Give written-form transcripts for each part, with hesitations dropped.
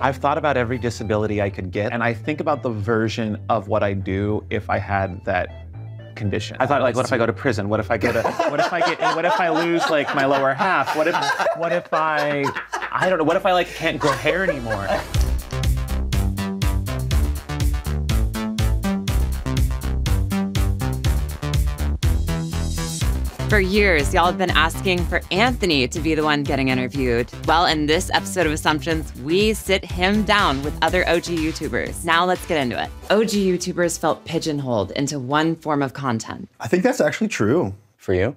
I've thought about every disability I could get, and I think about the version of what I do if I had that condition. I thought, like, what if I go to prison? What if I get a, what if I lose, like, my lower half? What if I don't know, what if I, like, can't grow hair anymore? For years, y'all have been asking for Anthony to be the one getting interviewed. Well, in this episode of Assumptions, we sit him down with other OG YouTubers. Now let's get into it. OG YouTubers felt pigeonholed into one form of content. I think that's actually true. For you?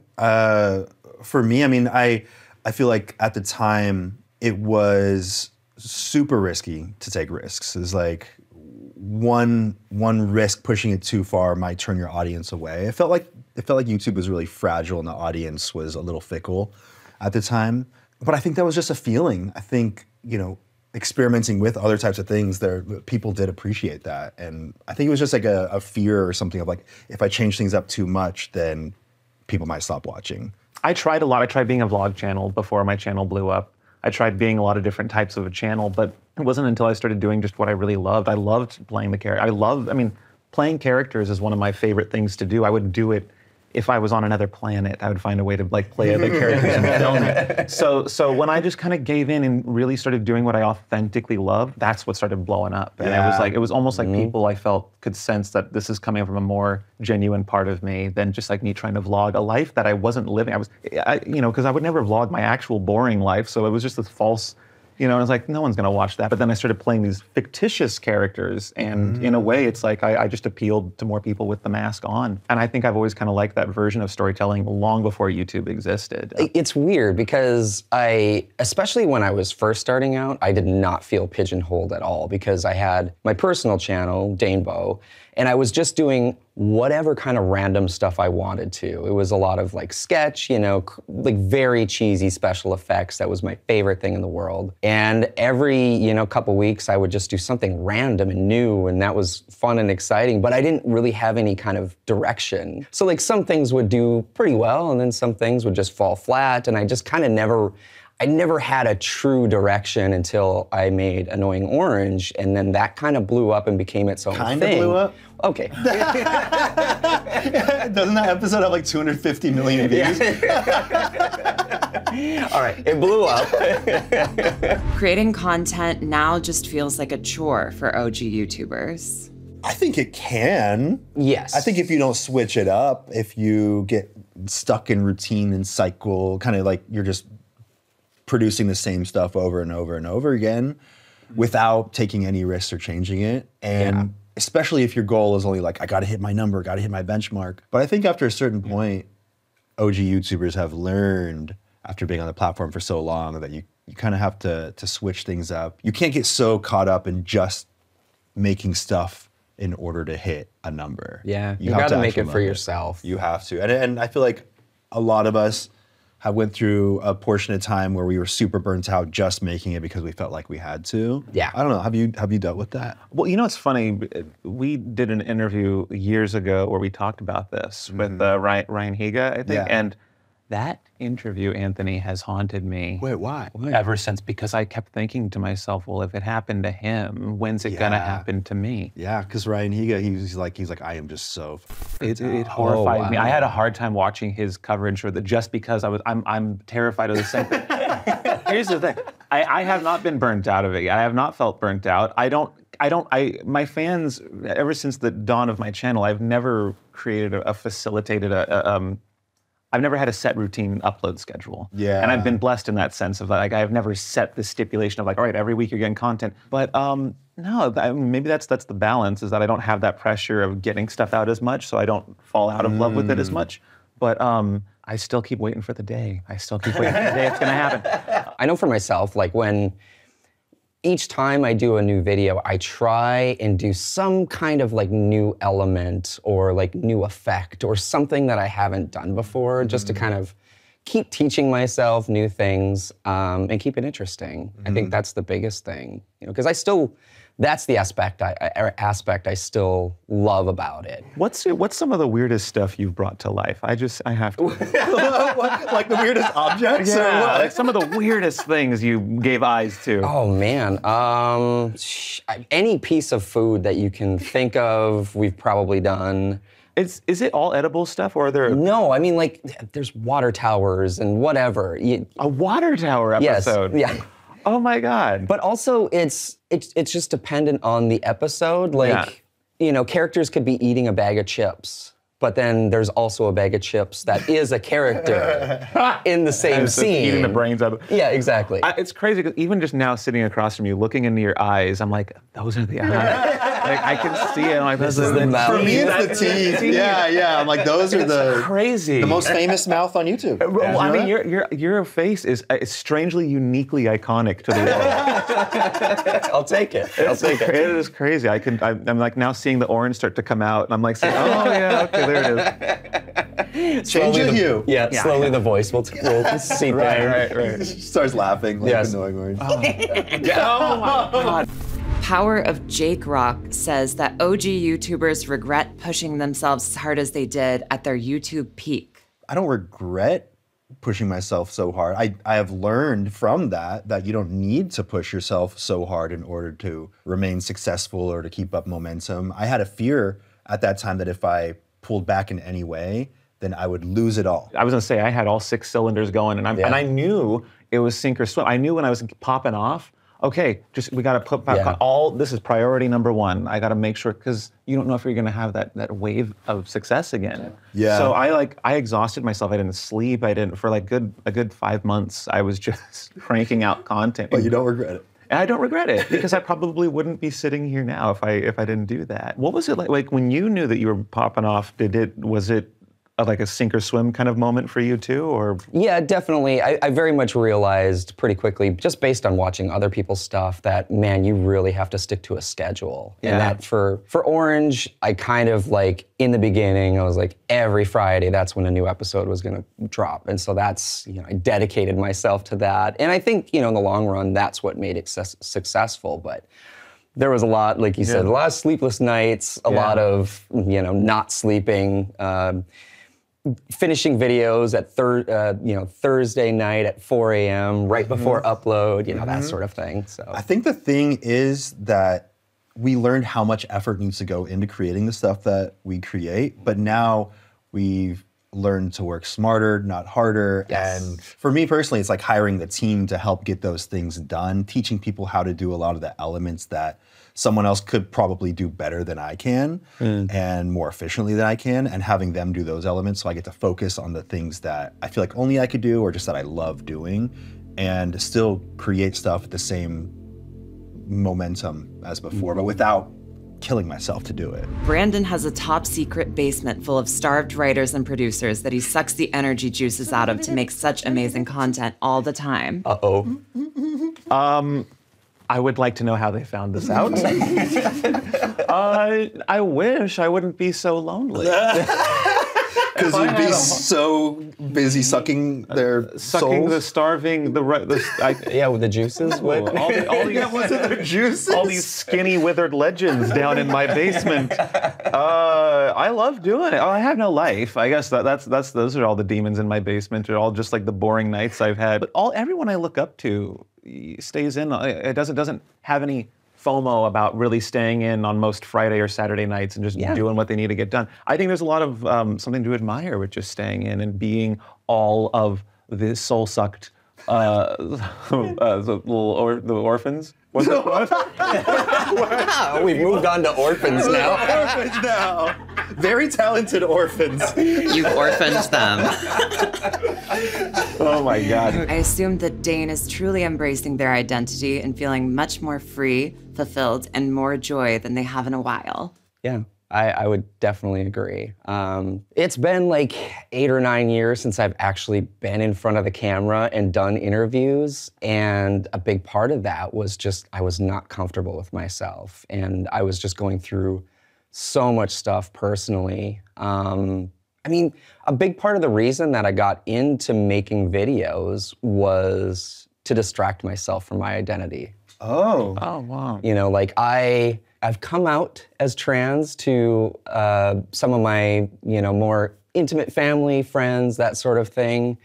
For me, I mean, I feel like at the time, it was super risky to take risks. It was like one risk, pushing it too far might turn your audience away. It felt like YouTube was really fragile and the audience was a little fickle at the time. But I think that was just a feeling. I think, you know, experimenting with other types of things, people did appreciate that. And I think it was just like a fear or something of like, if I change things up too much, then people might stop watching. I tried a lot. I tried being a vlog channel before my channel blew up. I tried being a lot of different types of a channel, but it wasn't until I started doing just what I really loved. I loved playing the character. I mean, playing characters is one of my favorite things to do. I would do it if I was on another planet. I would find a way to, like, play other characters and film it. So when I just kind of gave in and really started doing what I authentically loved, that's what started blowing up. And yeah. it was almost like people, I felt, could sense that this is coming from a more genuine part of me than just like me trying to vlog a life that I wasn't living. You know, because I would never vlog my actual boring life. So it was just this false, you know, and I was like, no one's gonna watch that. But then I started playing these fictitious characters, and in a way, it's like I just appealed to more people with the mask on. And I think I've always kind of liked that version of storytelling long before YouTube existed. It's weird because especially when I was first starting out, I did not feel pigeonholed at all because I had my personal channel, Danebo, and I was just doing whatever kind of random stuff I wanted to. It was a lot of like sketch, you know, like very cheesy special effects. That was my favorite thing in the world. And every, you know, couple weeks I would just do something random and new, and that was fun and exciting, but I didn't really have any kind of direction. So like some things would do pretty well and then some things would just fall flat, and I just kind of I never had a true direction until I made Annoying Orange, and then that kind of blew up and became its own thing. Kind of blew up? Okay. Doesn't that episode have like 250 million views? Yeah. All right, it blew up. Creating content now just feels like a chore for OG YouTubers. I think it can. Yes. I think if you don't switch it up, if you get stuck in routine and cycle, kind of like you're just producing the same stuff over and over and over again without taking any risks or changing it. And especially if your goal is only like, I gotta hit my number, gotta hit my benchmark. But I think after a certain point, OG YouTubers have learned after being on the platform for so long that you kind of have to switch things up. You can't get so caught up in just making stuff in order to hit a number. Yeah, you gotta make it for yourself. You have to, and I feel like a lot of us I went through a portion of time where we were super burnt out just making it because we felt like we had to. Yeah. I don't know, have you dealt with that? Well, you know, it's funny, we did an interview years ago where we talked about this with Ryan Higa, I think, and that interview, Anthony, has haunted me. Wait, why? Ever since, because I kept thinking to myself, well, if it happened to him, when's it gonna happen to me? Yeah, because Ryan Higa, he's like, I am just so. It horrified me. I had a hard time watching his coverage for that, just because I'm terrified of the same thing. Here's the thing, I have not been burnt out of it yet. I have not felt burnt out. My fans, ever since the dawn of my channel, I've never created I've never had a set routine upload schedule. Yeah. And I've been blessed in that sense of like, I've never set the stipulation of like, all right, every week you're getting content. But no, maybe that's the balance, is that I don't have that pressure of getting stuff out as much, so I don't fall out of love with it as much. But I still keep waiting for the day. I still keep waiting for the day it's gonna happen. I know for myself, like when each time I do a new video, I try and do some kind of like new element or like new effect or something that I haven't done before, just to kind of keep teaching myself new things and keep it interesting. I think that's the biggest thing, you know, because I still that's the aspect I still love about it. What's some of the weirdest stuff you've brought to life? I have to. Like the weirdest objects? Yeah, or what? Like some of the weirdest things you gave eyes to. Oh man, any piece of food that you can think of, we've probably done. Is it all edible stuff, or are there? No, I mean, like, there's water towers and whatever. A water tower episode? Yes, yeah. Oh my God. But also, it's just dependent on the episode. Like, you know, characters could be eating a bag of chips, but then there's also a bag of chips that is a character in the same scene. Eating the brains out of it. Yeah, exactly. It's crazy, because even just now sitting across from you, looking into your eyes, I'm like, those are the eyes. Like, I can see it. I'm like, this is the mouth. For me, it's the teeth. Yeah, yeah. I'm like, those are the crazy, the most famous mouth on YouTube. Well, I mean, your face is strangely, uniquely iconic to the world. I'll take it. I'll take it. It is crazy. I'm like now seeing the orange start to come out, and I'm like, saying, oh yeah, okay, there it is. Change your hue. Yeah, yeah, slowly the voice will seep in. Right. Starts laughing like Annoying Orange. Oh my God. Power of Jake Rock says that OG YouTubers regret pushing themselves as hard as they did at their YouTube peak. I don't regret pushing myself so hard. I have learned from that you don't need to push yourself so hard in order to remain successful or to keep up momentum. I had a fear at that time that if I pulled back in any way, then I would lose it all. I was gonna say, I had all 6 cylinders going, and I knew it was sink or swim. I knew when I was popping off, okay, we gotta put back on all, this is priority number one. I gotta make sure, because you don't know if you're gonna have that wave of success again. Yeah. So I exhausted myself. I didn't sleep. For like a good 5 months, I was just cranking out content. But you don't regret it. And I don't regret it, because I probably wouldn't be sitting here now if I didn't do that. What was it like when you knew that you were popping off? Was it like a sink or swim kind of moment for you too, or? Yeah, definitely. I very much realized pretty quickly, just based on watching other people's stuff, that man, you really have to stick to a schedule. Yeah. And that for Orange, I kind of like, in the beginning, I was like, every Friday, that's when a new episode was gonna drop. And so that's, you know, I dedicated myself to that. And I think, you know, in the long run, that's what made it successful, but there was a lot, like you said, a lot of sleepless nights, a lot of, you know, not sleeping. Finishing videos at Thursday night at 4 a.m. right before upload, you know, that sort of thing. So I think the thing is that we learned how much effort needs to go into creating the stuff that we create, but now we've learned to work smarter, not harder. Yes. And for me personally, it's like hiring the team to help get those things done, teaching people how to do a lot of the elements that someone else could probably do better than I can and more efficiently than I can, and having them do those elements so I get to focus on the things that I feel like only I could do or just that I love doing, and still create stuff at the same momentum as before, but without killing myself to do it. Brandon has a top secret basement full of starved writers and producers that he sucks the energy juices out of to make such amazing content all the time. Uh-oh. I would like to know how they found this out. I wish I wouldn't be so lonely. Because you'd be so busy sucking their souls. The starving, with the juices. What? All these skinny, withered legends down in my basement. I love doing it. Oh, I have no life. I guess those are all the demons in my basement. They're all just like the boring nights I've had. But everyone I look up to stays in. It doesn't have any FOMO about really staying in on most Friday or Saturday nights and just doing what they need to get done. I think there's a lot of something to admire with just staying in and being all of the soul-sucked the orphans. What's that? What? We've moved on to orphans now. Orphans now. Very talented orphans. You've orphaned them. Oh my God. I assume that Dane is truly embracing their identity and feeling much more free, fulfilled, and more joy than they have in a while. Yeah, I would definitely agree. It's been like 8 or 9 years since I've actually been in front of the camera and done interviews. And a big part of that was just, I was not comfortable with myself. And I was just going through so much stuff personally. I mean, a big part of the reason that I got into making videos was to distract myself from my identity. Oh. Oh, wow. You know, like I've come out as trans to some of my, you know, more intimate family, friends, that sort of thing.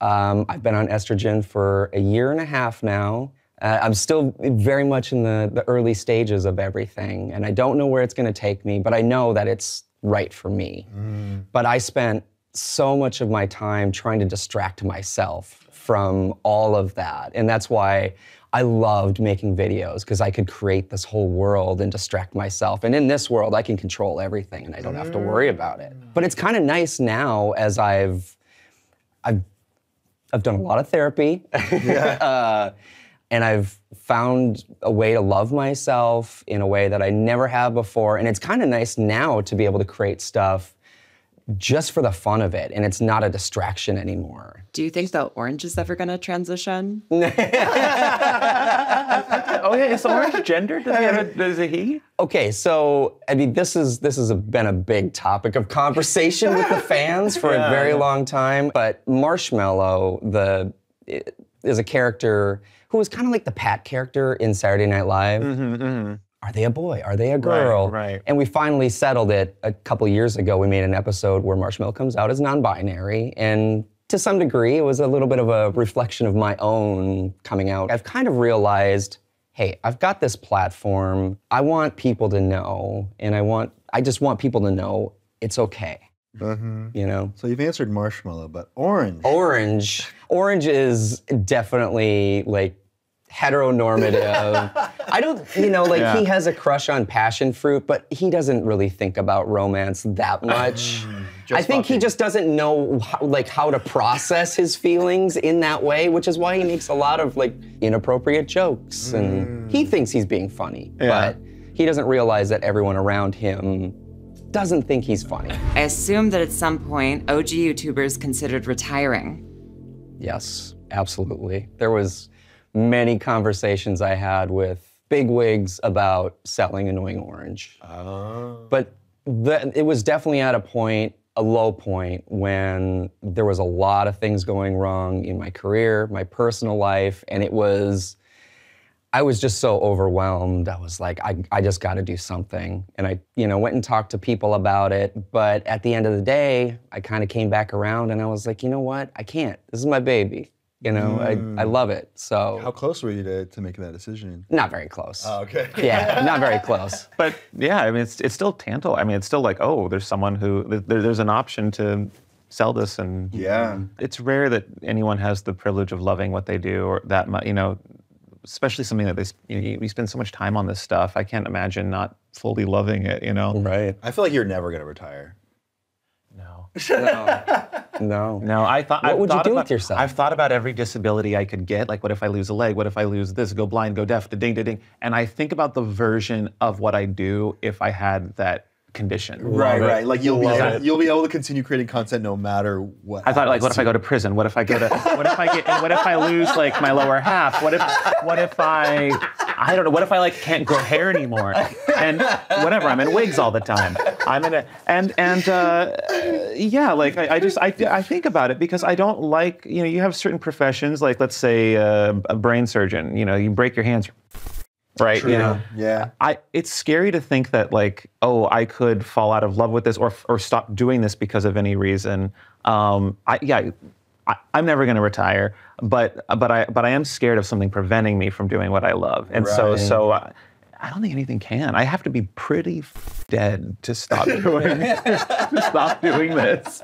I've been on estrogen for 1.5 years now. I'm still very much in the early stages of everything, and I don't know where it's going to take me, but I know that it's right for me. Mm. But I spent so much of my time trying to distract myself from all of that, and that's why I loved making videos, because I could create this whole world and distract myself. And in this world, I can control everything and I don't have to worry about it. But it's kind of nice now, as I've done a lot of therapy. Yeah. And I've found a way to love myself in a way that I never have before. And it's kind of nice now to be able to create stuff just for the fun of it, and it's not a distraction anymore. Do you think that orange is ever gonna transition? Oh yeah, is orange gendered? Does it he? Okay, so I mean, this has been a big topic of conversation with the fans for a very long time. But Marshmallow, is a character who was kind of like the Pat character in Saturday Night Live. Mm-hmm, mm-hmm. Are they a boy? Are they a girl? Right, right. And we finally settled it a couple years ago. We made an episode where Marshmallow comes out as non-binary, and to some degree, it was a little bit of a reflection of my own coming out. I've kind of realized, hey, I've got this platform. I want people to know, and I just want people to know it's okay. Mm-hmm. You know. So you've answered Marshmallow, but Orange. Orange. Orange is definitely like heteronormative. I don't, you know, like he has a crush on passion fruit, but he doesn't really think about romance that much. I think he just doesn't know how to process his feelings in that way, which is why he makes a lot of like inappropriate jokes, and he thinks he's being funny, but he doesn't realize that everyone around him doesn't think he's funny. I assume that at some point, OG YouTubers considered retiring. Yes, absolutely. There was many conversations I had with bigwigs about selling Annoying Orange. Oh. But it was definitely at a low point, when there was a lot of things going wrong in my career, my personal life, and I was just so overwhelmed. I was like, I just gotta do something. And I went and talked to people about it, but at the end of the day, I kind of came back around and I was like, you know what, I can't, this is my baby. You know, I love it, so. How close were you to making that decision? Not very close. Oh, okay. Yeah, not very close. But yeah, I mean, it's still tantal. I mean, it's still like, oh, there's someone who, there's an option to sell this, and it's rare that anyone has the privilege of loving what they do, or that much, you know, especially something that we spend so much time on this stuff. I can't imagine not fully loving it, you know? Right. I feel like you're never gonna retire. No. No. What would you do with yourself? I've thought about every disability I could get. Like, what if I lose a leg? What if I lose this? Go blind, go deaf, da-ding-da-ding. And I think about the version of what I do if I had that condition. Right. Like you'll be able to continue creating content no matter what. I thought, like, what if I go to prison? What if I go to? What if I lose like my lower half? What if I don't know. What if I like can't grow hair anymore? And whatever. I'm in wigs all the time. I think about it, because I don't like, you know, you have certain professions, like let's say a brain surgeon. You know, you break your hands. Right. True. You know? Yeah. It's scary to think that, like, oh, I could fall out of love with this or stop doing this because of any reason. I'm never going to retire, but I am scared of something preventing me from doing what I love, and so I don't think anything can. I have to be pretty dead to stop doing this.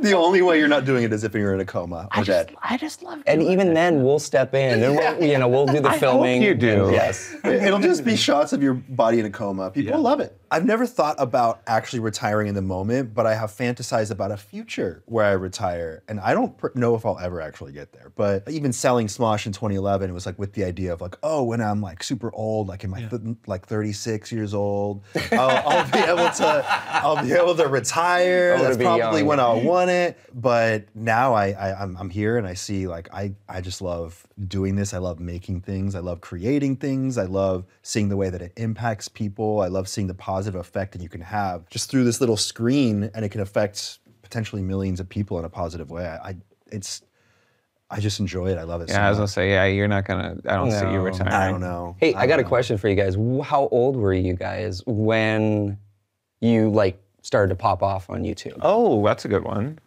The only way you're not doing it is if you're in a coma or dead. I just love. And even then, we'll step in, and we'll do the filming. I hope you do. And, yes. It'll just be shots of your body in a coma. People love it. I've never thought about actually retiring in the moment, but I have fantasized about a future where I retire, and I don't know if I'll ever actually get there. But even selling Smosh in 2011, it was like with the idea of like, oh, when I'm like super old, like in my like 36 years old, I'll be able to retire. That's probably young. When I'll want it. But now I'm here, and I see, like, I just love doing this. I love making things. I love creating things. I love seeing the way that it impacts people. I love seeing the positive effect that you can have just through this little screen, and it can affect potentially millions of people in a positive way. I, it's I just enjoy it. I love it. Yeah, so I was gonna say, yeah, you're not gonna. I don't see you retiring. I don't know. Hey, I got a question for you guys. How old were you guys when you like started to pop off on YouTube? Oh, that's a good one.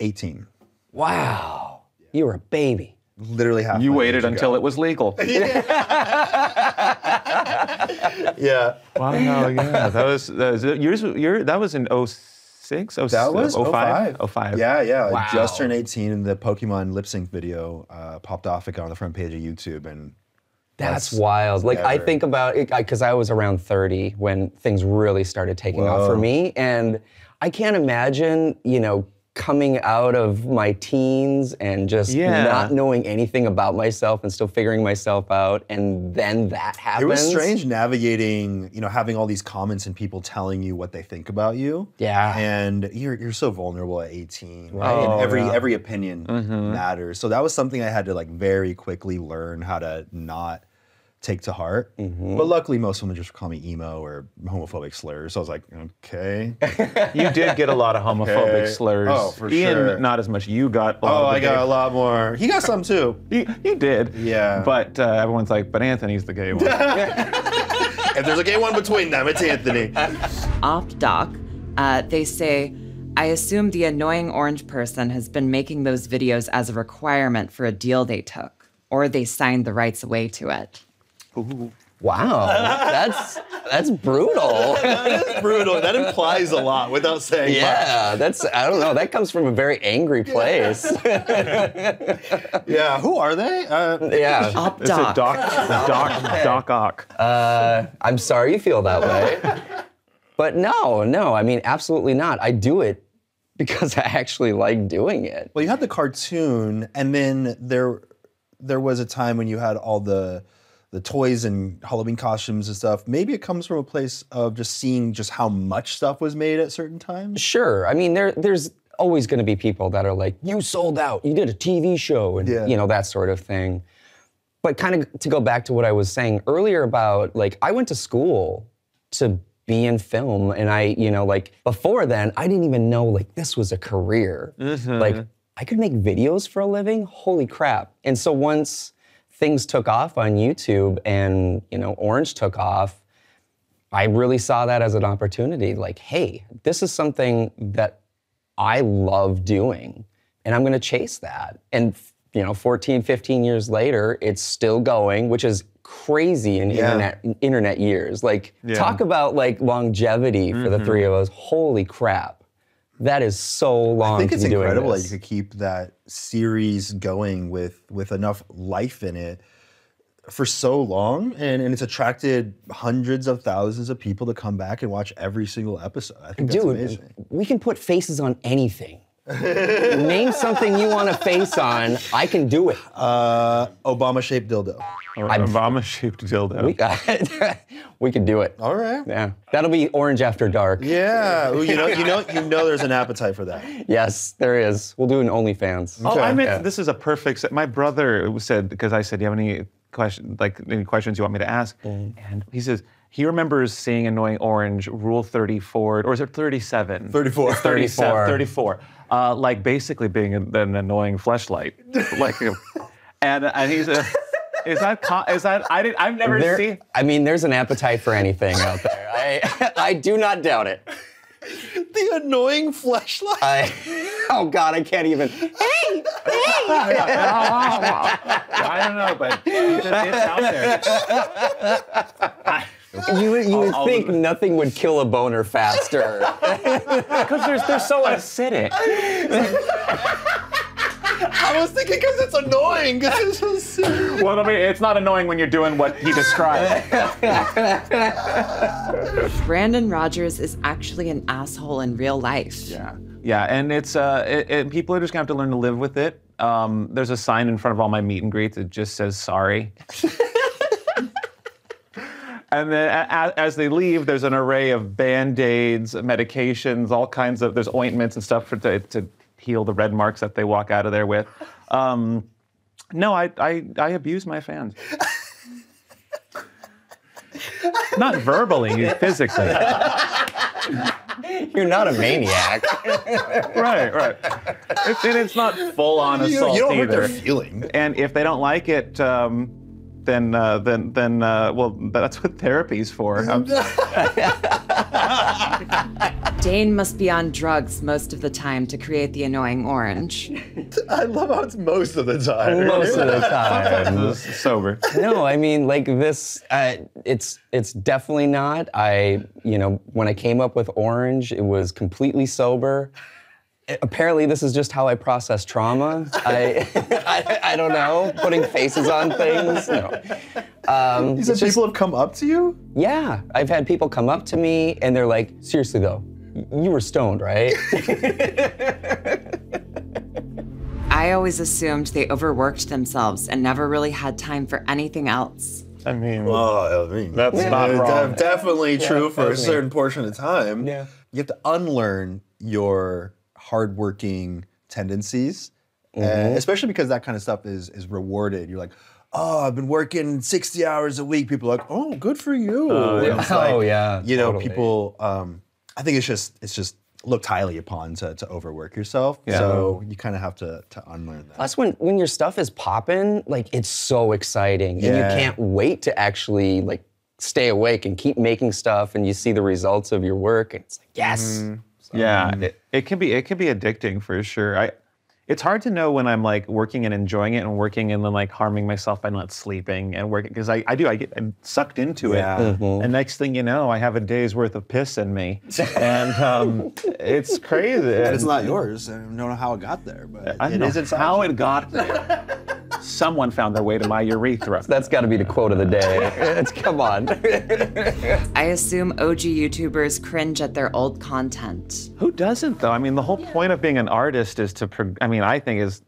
18. Wow, you were a baby. Literally half. You waited until it was legal. Yeah. Yeah. Wow. Yeah. That was in 06? That was 05? 05. Yeah, yeah. Wow. I just turned 18 and the Pokemon lip sync video popped off. It got on the front page of YouTube and that's wild. Like I think about it because I was around 30 when things really started taking off for me. And I can't imagine, you know, coming out of my teens and just not knowing anything about myself and still figuring myself out, and then that happens. It was strange navigating, you know, having all these comments and people telling you what they think about you. Yeah. And you're so vulnerable at 18, right? Oh, and every opinion matters. So that was something I had to like very quickly learn how to not take to heart. But luckily most women just call me emo or homophobic slurs. So I was like, okay. You did get a lot of homophobic slurs. Oh, for sure. Not as much. You got a lot of I got a lot more. He got some too. He did. Yeah. But everyone's like, but Anthony's the gay one. If there's a gay one between them, it's Anthony. Off doc, they say, I assume the annoying orange person has been making those videos as a requirement for a deal they took, or they signed the rights away to it. Ooh. Wow, that's brutal. That is brutal. That implies a lot without saying much. That's, I don't know, that comes from a very angry place. Yeah, who are they? Yeah. Op Doc. It's a Doc Ock. I'm sorry you feel that way. But no, I mean, absolutely not. I do it because I actually like doing it. Well, you had the cartoon, and then there was a time when you had all the toys and Halloween costumes and stuff. Maybe it comes from a place of just seeing just how much stuff was made at certain times. Sure, I mean, there's always gonna be people that are like, you sold out, you did a TV show, and you know, that sort of thing. But kind of to go back to what I was saying earlier about, like, I went to school to be in film, and I, you know, like, before then, I didn't even know, like, this was a career. Like, I could make videos for a living? Holy crap. And so once things took off on YouTube and, you know, Orange took off, I really saw that as an opportunity. Like, hey, this is something that I love doing and I'm gonna chase that. And, you know, 14, 15 years later, it's still going, which is crazy in internet years. Like, talk about like longevity for the three of us. Holy crap. That is so long. I think it's incredible that you could keep that series going with enough life in it for so long, and it's attracted hundreds of thousands of people to come back and watch every single episode. I think that's amazing. We can put faces on anything. Name something you want a face on, I can do it. Obama-shaped dildo. Obama-shaped dildo. We can do it. All right. Yeah. That'll be Orange After Dark. Yeah. Well, you know there's an appetite for that. Yes, there is. We'll do an OnlyFans. Okay. Oh, I meant this is a perfect, my brother said, because I said, do you have any questions, like any questions you want me to ask? And he says, he remembers seeing Annoying Orange, Rule 34, or is it 37? 34. 37, 34. Like basically being an annoying fleshlight. Like, and he's a, I've never seen. I mean, there's an appetite for anything out there. I do not doubt it. The annoying fleshlight. Oh God, I can't even. Hey, hey! I don't know, but it's out there. You would think nothing would kill a boner faster. Because they're so acidic. I was thinking because it's annoying. Because it's just... Well, I mean, it's not annoying when you're doing what he described. Brandon Rogers is actually an asshole in real life. Yeah, yeah, and it's people are just gonna have to learn to live with it. There's a sign in front of all my meet and greets that just says sorry. And then as they leave, there's an array of Band-Aids, medications, all kinds of, there's ointments and stuff to heal the red marks that they walk out of there with. No, I abuse my fans. Not verbally, physically. You're not a maniac. Right, right. and it's not full-on assault you don't either. Hurt their feelings. And if they don't like it, well, that's what therapy's for. Dane must be on drugs most of the time to create the annoying orange. I love how it's most of the time. Most of the time. Sober. No, I mean, like this, it's definitely not. You know, when I came up with orange, it was completely sober. Apparently, this is just how I process trauma. I don't know, putting faces on things. No. You said people have come up to you? Yeah, I've had people come up to me and they're like, seriously though, you were stoned, right? I always assumed they overworked themselves and never really had time for anything else. I mean, well, that's not wrong. Definitely true for a certain portion of time. Yeah. You have to unlearn your hardworking tendencies, and especially because that kind of stuff is rewarded. You're like, oh, I've been working 60 hours a week. People are like, oh, good for you. You know, totally. People. I think it's just looked highly upon to overwork yourself. Yeah. So you kind of have to unlearn that. Plus, when your stuff is popping, like it's so exciting, and you can't wait to actually like stay awake and keep making stuff, and you see the results of your work, and it's like, yes. Yeah, it can be addicting for sure. It's hard to know when I'm like working and enjoying it and working and then like harming myself by not sleeping and working, because I'm sucked into it. And next thing you know, I have a day's worth of piss in me. And it's crazy. And it's not yours. I don't know how it got there, but it's how it got there. Someone found their way to my urethra. That's got to be the quote of the day. It's, come on. I assume OG YouTubers cringe at their old content. Who doesn't though? I mean, the whole point of being an artist is to, I think, is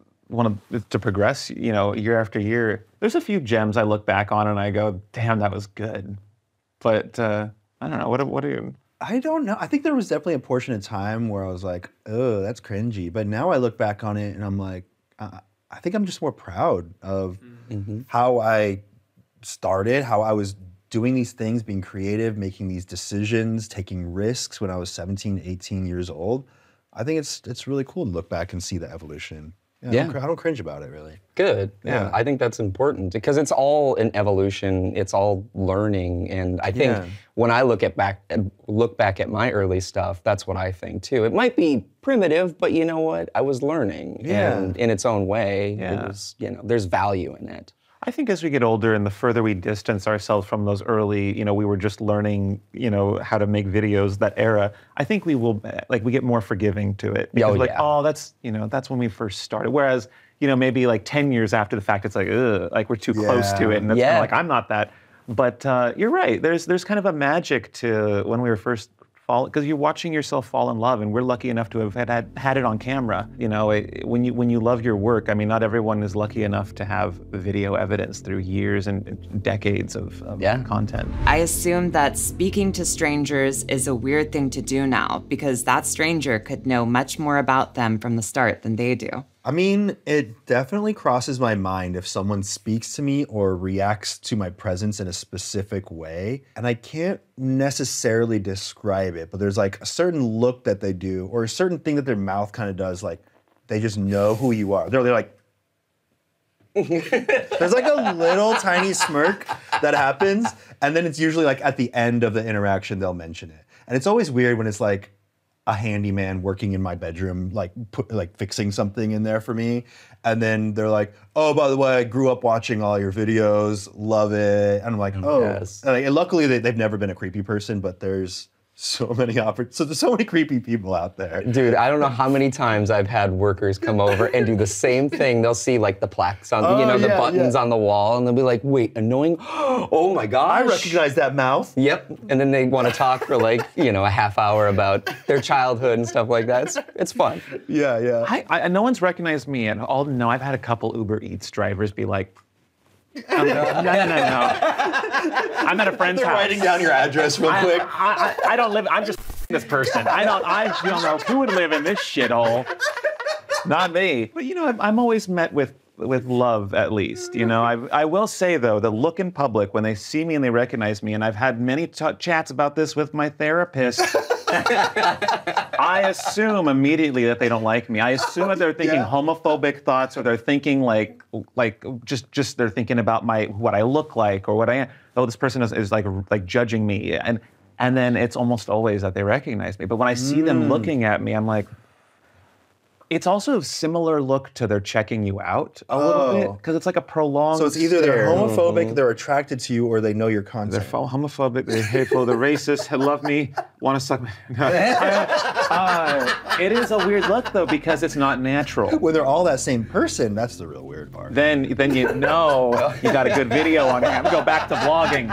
to progress. You know, year after year. There's a few gems I look back on and I go, damn, that was good. But I don't know. What do you? I don't know. I think there was definitely a portion of time where I was like, oh, that's cringy. But now I look back on it and I'm like. I think I'm just more proud of how I started, how I was doing these things, being creative, making these decisions, taking risks when I was 17, 18 years old. I think it's really cool to look back and see the evolution. Yeah, yeah. I don't cringe about it, really. Good. Yeah, I think that's important because it's all an evolution. It's all learning, and I think when I look back at my early stuff, that's what I think too. It might be primitive, but you know what? I was learning, and in its own way, it was, you know, there's value in it. I think as we get older and the further we distance ourselves from those early, you know, we were just learning, you know, how to make videos, that era, I think we will, like, we get more forgiving to it. Because oh, that's, you know, that's when we first started. Whereas, you know, maybe like 10 years after the fact, it's like, ugh, like we're too close to it. And it's kind of like, I'm not that. But you're right, there's kind of a magic to when we were first fall, because you're watching yourself fall in love, and we're lucky enough to have had it on camera. You know, when you love your work, I mean, not everyone is lucky enough to have video evidence through years and decades of content. I assume that speaking to strangers is a weird thing to do now, because that stranger could know much more about them from the start than they do. I mean, it definitely crosses my mind if someone speaks to me or reacts to my presence in a specific way. And I can't necessarily describe it, but there's like a certain look that they do or a certain thing that their mouth kind of does, like they just know who you are. They're like, there's like a little tiny smirk that happens. And then it's usually like at the end of the interaction, they'll mention it. And it's always weird when it's like, a handyman working in my bedroom, like fixing something in there for me. And then they're like, oh, by the way, I grew up watching all your videos, love it. And I'm like, oh. Yes. And luckily they've never been a creepy person, but there's so many so many creepy people out there. Dude, I don't know how many times I've had workers come over and do the same thing. They'll see like the plaques on, you know, the buttons on the wall, and they'll be like, wait, annoying, oh my gosh. I recognize that mouth. Yep, and then they want to talk for like, you know, a half hour about their childhood and stuff like that. It's fun. Yeah, yeah. No one's recognized me at all. No, I've had a couple Uber Eats drivers be like, No. I'm at a friend's house. They're writing down your address real quick. I don't live, I'm just this person. I don't know who would live in this shithole. Not me. But you know, I'm always met with love, at least. You know, I will say though, the look in public when they see me and they recognize me, and I've had many chats about this with my therapist. I assume immediately that they don't like me. I assume that they're thinking homophobic thoughts, or they're thinking like they're thinking about what I look like or what I am. Oh, this person is like judging me, and then it's almost always that they recognize me. But when I see them looking at me, I'm like. It's also a similar look to they're checking you out a little bit, because it's like a prolonged So it's either they're homophobic, they're attracted to you, or they know your content. They're homophobic, they're hateful, they're racist, love me, want to suck me. It is a weird look, though, because it's not natural. When they're all that same person, that's the real weird part. Then you know you got a good video on hand. Go back to vlogging.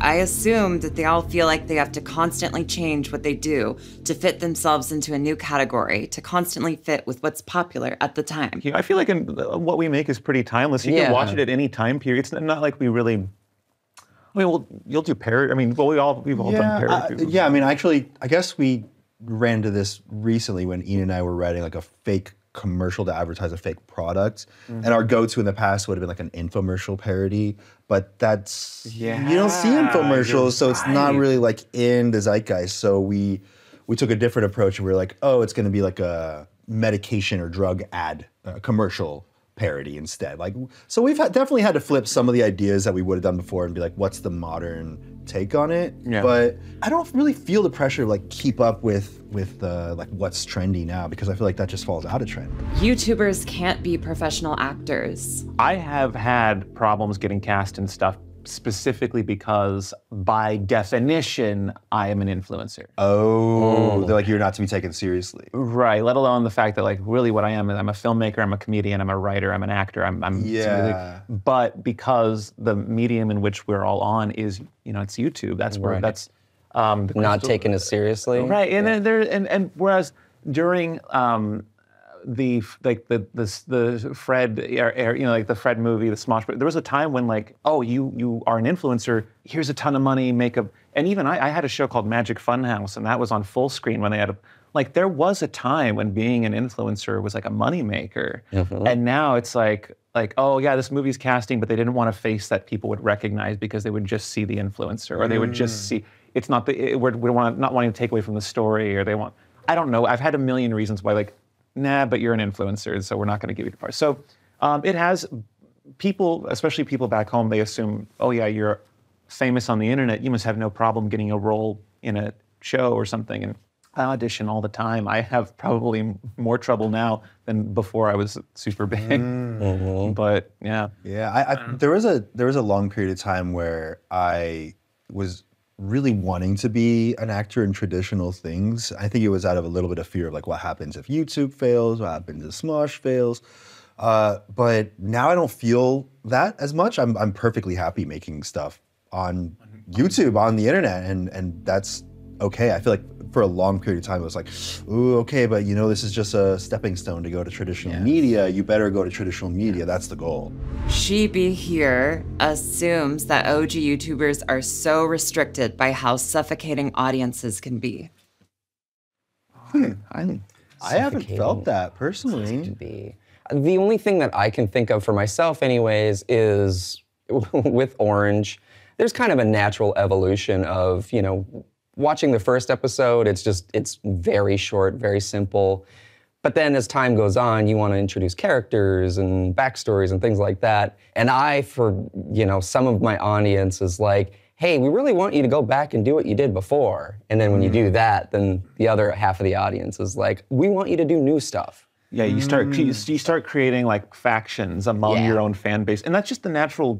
I assume that they all feel like they have to constantly change what they do to fit themselves into a new category, to constantly fit with what's popular at the time. I feel like what we make is pretty timeless. You can watch it at any time period. It's not like we really. I mean, you'll do parody. I mean, well, we've all done parody. Yeah, I mean, actually, I guess we ran into this recently when Ian and I were writing like a fake commercial to advertise a fake product, and our go-to in the past would have been like an infomercial parody. But that's you don't see infomercials, so it's not really like in the zeitgeist. So we took a different approach, and we were like, oh, it's going to be like a medication or drug ad, commercial parody instead. Like, so we've definitely had to flip some of the ideas that we would have done before and be like, what's the modern take on it? Yeah. But I don't really feel the pressure to like keep up with like what's trendy now, because I feel like that just falls out of trend. YouTubers can't be professional actors. I have had problems getting cast and stuff, specifically because, by definition, I am an influencer. Oh, they're like, you're not to be taken seriously. Right, let alone the fact that like really what I am is I'm a filmmaker, I'm a comedian, I'm a writer, I'm an actor, I'm but because the medium in which we're all on is, you know, it's YouTube, that's where, that's... not taken as seriously. Right, and whereas during, the Fred, you know, like the Fred movie, the Smosh. There was a time when like, oh, you are an influencer. Here's a ton of money, makeup, and even I had a show called Magic Funhouse, and that was on full screen when they had a. Like there was a time when being an influencer was like a moneymaker, and now it's like oh yeah, this movie's casting, but they didn't want a face that people would recognize because they would just see the influencer, or they would just see it's not the we're not wanting to take away from the story, or they want I don't know. I've had a million reasons why like. Nah, but you're an influencer, so we're not going to give you the part. So it has people, especially people back home, they assume, oh yeah, you're famous on the internet. You must have no problem getting a role in a show or something. And I audition all the time. I have probably more trouble now than before I was super big. But yeah. Yeah, there was a long period of time where I was really wanting to be an actor in traditional things. I think it was out of a little bit of fear of like, what happens if YouTube fails? What happens if Smosh fails? But now I don't feel that as much. I'm perfectly happy making stuff on YouTube, on the internet, and that's okay. I feel like for a long period of time, it was like, ooh, okay, but you know, this is just a stepping stone to go to traditional media. You better go to traditional media. That's the goal. She Be Here assumes that OG YouTubers are so restricted by how suffocating audiences can be. I haven't felt that personally. The only thing that I can think of for myself anyways is with Orange, there's kind of a natural evolution of, you know, watching the first episode, it's very short, very simple. But then as time goes on, you want to introduce characters and backstories and things like that. And I, for you know, some of my audience is like, hey, we really want you to go back and do what you did before. And then when you do that, then the other half of the audience is like, we want you to do new stuff. Yeah, you start you start creating like factions among your own fan base, and that's just the natural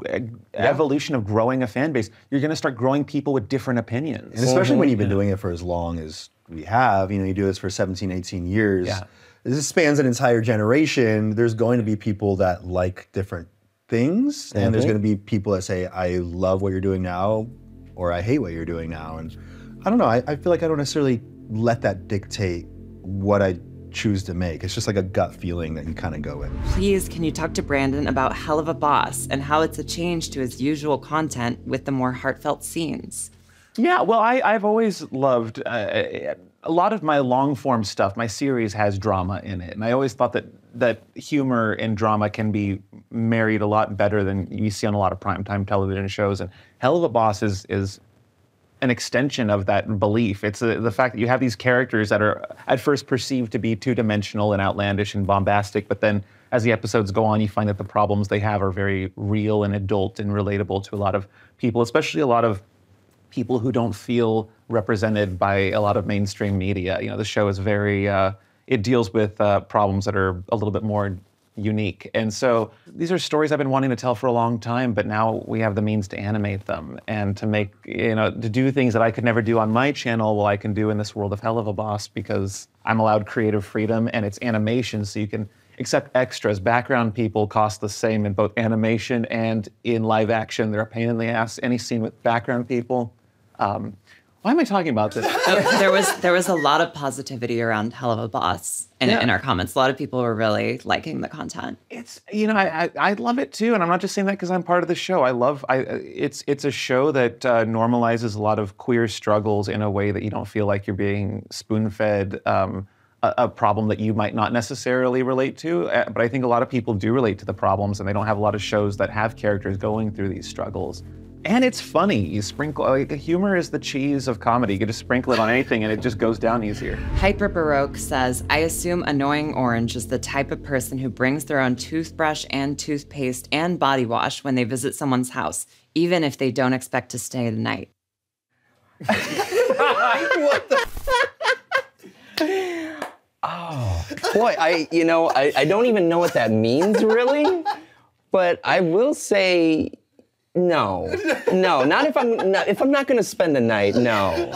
evolution of growing a fan base. You're going to start growing people with different opinions, and especially when you've been doing it for as long as we have. You know, you do this for 17, 18 years. Yeah. This spans an entire generation. There's going to be people that like different things, and there's going to be people that say, "I love what you're doing now," or "I hate what you're doing now." And I don't know. I feel like I don't necessarily let that dictate what I choose to make. It's just like a gut feeling that you kind of go with. Please, can you talk to Brandon about Helluva Boss and how it's a change to his usual content with the more heartfelt scenes? Yeah, well, I've always loved a lot of my long-form stuff. My series has drama in it, and I always thought that humor and drama can be married a lot better than you see on a lot of primetime television shows. And Helluva Boss is an extension of that belief. It's the fact that you have these characters that are at first perceived to be two-dimensional and outlandish and bombastic, but then as the episodes go on, you find that the problems they have are very real and adult and relatable to a lot of people, especially a lot of people who don't feel represented by a lot of mainstream media. You know, the show is very, it deals with problems that are a little bit more unique. And so these are stories I've been wanting to tell for a long time, but now we have the means to animate them and to make, you know, to do things that I could never do on my channel, well, I can do in this world of Helluva Boss because I'm allowed creative freedom and it's animation, so you can accept extras. Background people cost the same in both animation and in live action. They're a pain in the ass. Any scene with background people. Why am I talking about this? So, there was a lot of positivity around Helluva Boss in our comments. A lot of people were really liking the content. It's, you know, I love it too, and I'm not just saying that because I'm part of the show. It's a show that normalizes a lot of queer struggles in a way that you don't feel like you're being spoon-fed a problem that you might not necessarily relate to, but I think a lot of people do relate to the problems, and they don't have a lot of shows that have characters going through these struggles. And it's funny. You sprinkle, like, humor is the cheese of comedy. You can just sprinkle it on anything and it just goes down easier. Hyper Baroque says, I assume Annoying Orange is the type of person who brings their own toothbrush and toothpaste and body wash when they visit someone's house, even if they don't expect to stay the night. What the Oh, boy, I don't even know what that means, really. But I will say, no, no, not if I'm not going to spend the night. No,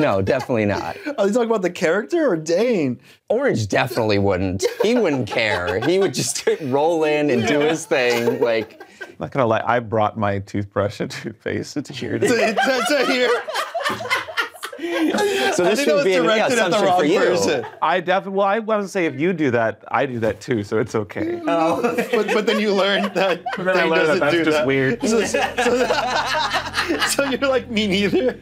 no, definitely not. Are you talking about the character or Dane? Orange definitely wouldn't. He wouldn't care. He would just roll in and do his thing. Like, I'm not going to lie, I brought my toothbrush and toothpaste. It's here. It's here. So this should be an assumption for you. I definitely. Well, I want to say if you do that, I do that too, so it's okay. Oh. But then you learn that. Then I learned that that's just weird. So you're like, me neither.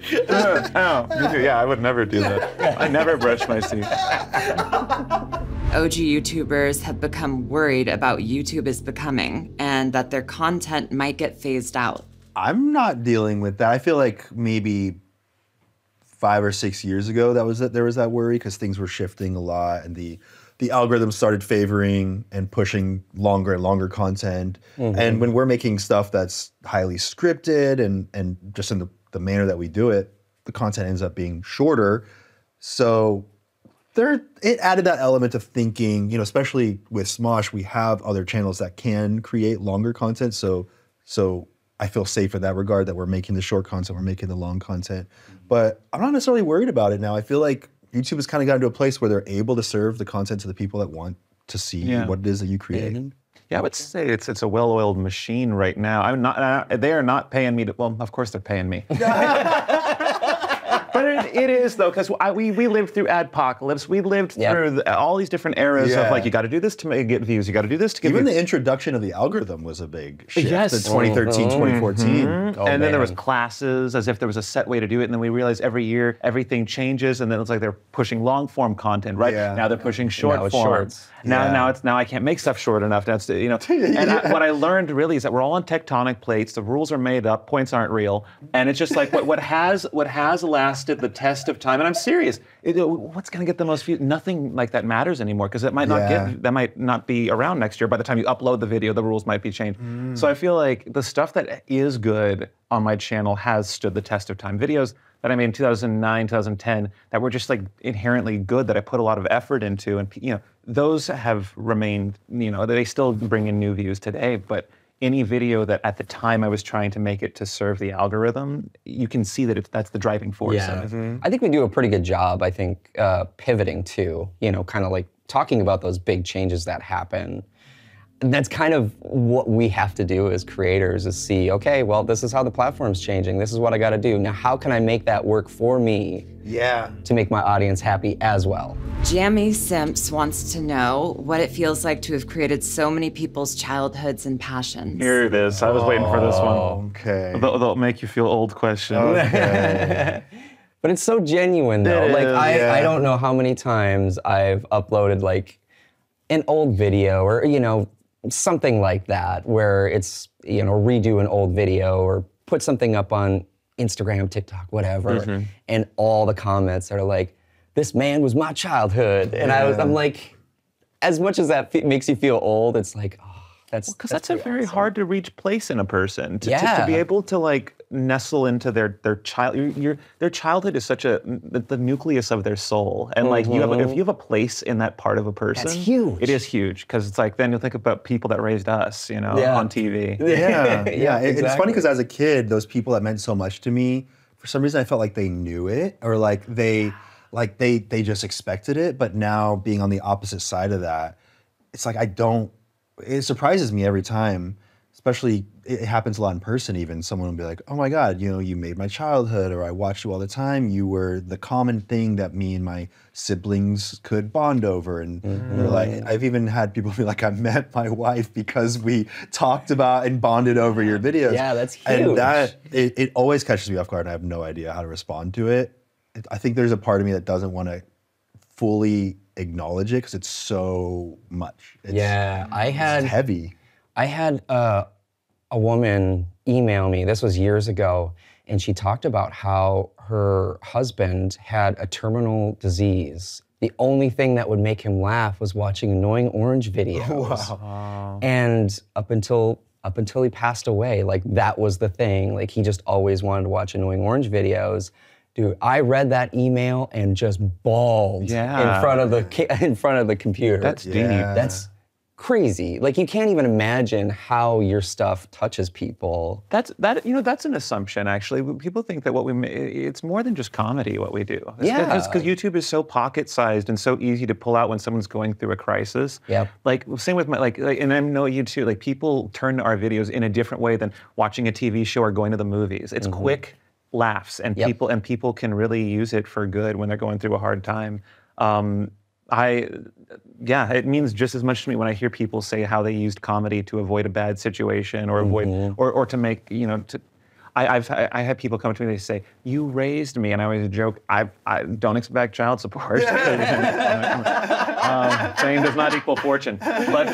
Oh, me too. Yeah, I would never do that. I never brush my teeth. OG YouTubers have become worried about YouTube is becoming, and that their content might get phased out. I'm not dealing with that. I feel like maybe 5 or 6 years ago, there was that worry because things were shifting a lot, and the algorithm started favoring and pushing longer and longer content. Mm-hmm. And when we're making stuff that's highly scripted and just in the manner that we do it, the content ends up being shorter. So it added that element of thinking, you know, especially with Smosh, we have other channels that can create longer content. So I feel safe in that regard that we're making the short content, we're making the long content. But I'm not necessarily worried about it now. I feel like YouTube has kind of gotten to a place where they're able to serve the content to the people that want to see what it is that you create. Yeah, I would say it's a well-oiled machine right now. They are not paying me to, well, of course they're paying me. But it is though, because we lived through adpocalypse. We lived through all these different eras of like, you got to do this to get views. You got to do this to get views. Even the introduction of the algorithm was a big shift. Yes, in 2013, 2014. Mm-hmm. Oh, and then there was classes, as if there was a set way to do it. And then we realized every year everything changes. And then it's like they're pushing long form content, right? Yeah. Now they're pushing short form. Now I can't make stuff short enough. That's you know. And what I learned really is that we're all on tectonic plates. The rules are made up. Points aren't real. And it's just like what has lasted the test of time. And I'm serious. What's going to get the most views? Nothing like that matters anymore because that might not be around next year. By the time you upload the video, the rules might be changed. Mm. So I feel like the stuff that is good on my channel has stood the test of time. Videos that I made in 2009, 2010 that were just like inherently good that I put a lot of effort into, and you know, those have remained, you know, they still bring in new views today, but any video that at the time I was trying to make it to serve the algorithm, you can see that that's the driving force. Yeah. Mm-hmm. I think we do a pretty good job, I think, pivoting to, you know, kind of like talking about those big changes that happen. That's kind of what we have to do as creators is see, okay, well, this is how the platform's changing. This is what I got to do. Now, how can I make that work for me? Yeah. To make my audience happy as well. Jamie Simps wants to know what it feels like to have created so many people's childhoods and passions. Here it is. I was waiting for this one. Okay. That'll make you feel old question. Okay. But it's so genuine though. I don't know how many times I've uploaded like an old video or, you know, something like that, where it's, you know, redo an old video or put something up on Instagram, TikTok, whatever. Mm-hmm. And all the comments are like, this man was my childhood. And I'm like, as much as that makes you feel old, it's like, oh, that's because well, that's a very awesome. Hard to reach place in a person to, to be able to like nestle into their child. Their childhood is such a the nucleus of their soul, and like you have if you have a place in that part of a person, that's huge. It is huge because it's like then you think about people that raised us, you know, on TV. Exactly. It's funny because as a kid, those people that meant so much to me, for some reason I felt like they knew it or like they just expected it. But now being on the opposite side of that, it's like I don't. It surprises me every time, especially it happens a lot in person even. Someone will be like, oh my God, you know, you made my childhood, or I watched you all the time. You were the common thing that me and my siblings could bond over. And they're like, I've even had people be like, I met my wife because we talked about and bonded over your videos. Yeah, that's huge. And that, it always catches me off guard and I have no idea how to respond to it. I think there's a part of me that doesn't want to fully acknowledge it because it's so much. It's, it's heavy. I had a woman email me, this was years ago, and she talked about how her husband had a terminal disease. The only thing that would make him laugh was watching Annoying Orange videos. Wow. And up until he passed away, like that was the thing. Like he just always wanted to watch Annoying Orange videos. Dude, I read that email and just bawled in front of the computer. That's deep. That's crazy. Like you can't even imagine how your stuff touches people. That's an assumption actually. People think that it's more than just comedy what we do. Because YouTube is so pocket-sized and so easy to pull out when someone's going through a crisis. Yeah. Like same with my and I know you too. Like people turn to our videos in a different way than watching a TV show or going to the movies. It's quick laughs and people can really use it for good when they're going through a hard time. It means just as much to me when I hear people say how they used comedy to avoid a bad situation or avoid or to make I have people come to me and they say, you raised me, and I always joke, I don't expect child support. Fame does not equal fortune. But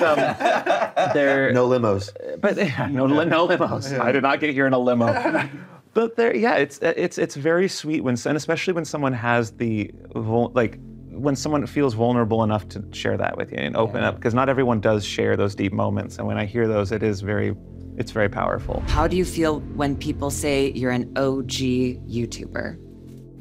they're no limos. But no limos. I did not get here in a limo. But it's very sweet when, and especially when someone has the when someone feels vulnerable enough to share that with you and open up, because not everyone does share those deep moments. And when I hear those, it's very powerful. How do you feel when people say you're an OG YouTuber?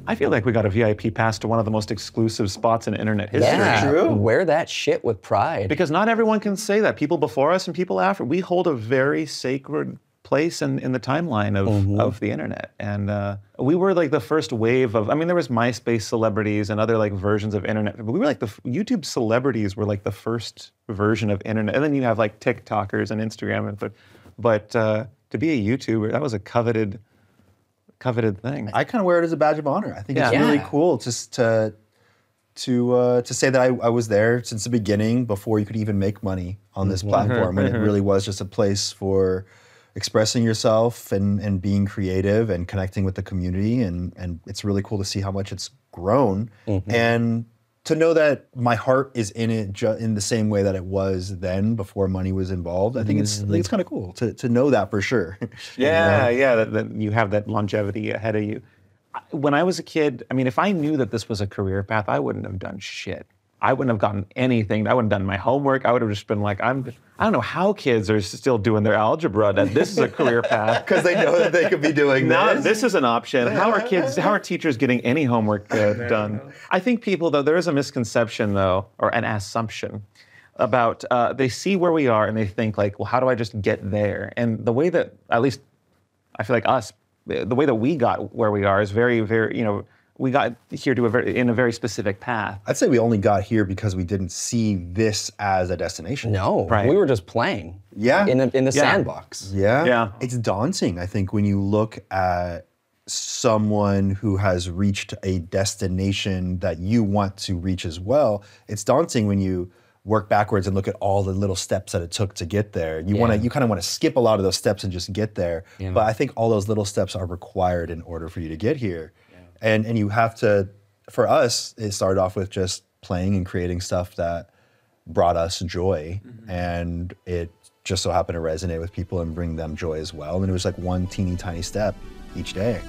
I feel like we got a VIP pass to one of the most exclusive spots in internet history. Yeah, true. Wear that shit with pride. Because not everyone can say that. People before us and people after, we hold a very sacred place in the timeline of the internet. And we were like the first wave of, I mean, there was MySpace celebrities and other like versions of internet, but we were like YouTube celebrities were like the first version of internet. And then you have like TikTokers and Instagram, but to be a YouTuber, that was a coveted thing. I kind of wear it as a badge of honor. I think it's really cool just to say that I was there since the beginning before you could even make money on this platform, when it really was just a place for expressing yourself and being creative and connecting with the community, and it's really cool to see how much it's grown and to know that my heart is in it in the same way that it was then before money was involved. I think it's kind of cool to know that for sure. That you have that longevity ahead of you. When I was a kid, I mean, if I knew that this was a career path, I wouldn't have done shit. I wouldn't have gotten anything. I wouldn't have done my homework. I would have just been like, I don't know how kids are still doing their algebra, that this is a career path. Because they know that they could be doing this is an option. How are teachers getting any homework done? I think people, though, there is a misconception, though, or an assumption about, they see where we are and they think like, well, how do I just get there? And the way that, at least I feel like us, the way that we got where we are is very, very, we got here to in a very specific path. I'd say we only got here because we didn't see this as a destination. No, right. We were just playing. Yeah. In the sandbox. Yeah. Yeah. It's daunting, I think, when you look at someone who has reached a destination that you want to reach as well. It's daunting when you work backwards and look at all the little steps that it took to get there. You kind of want to skip a lot of those steps and just get there. Yeah. But I think all those little steps are required in order for you to get here. And you have to, for us, it started off with just playing and creating stuff that brought us joy. And it just so happened to resonate with people and bring them joy as well. And it was like one teeny tiny step. each day.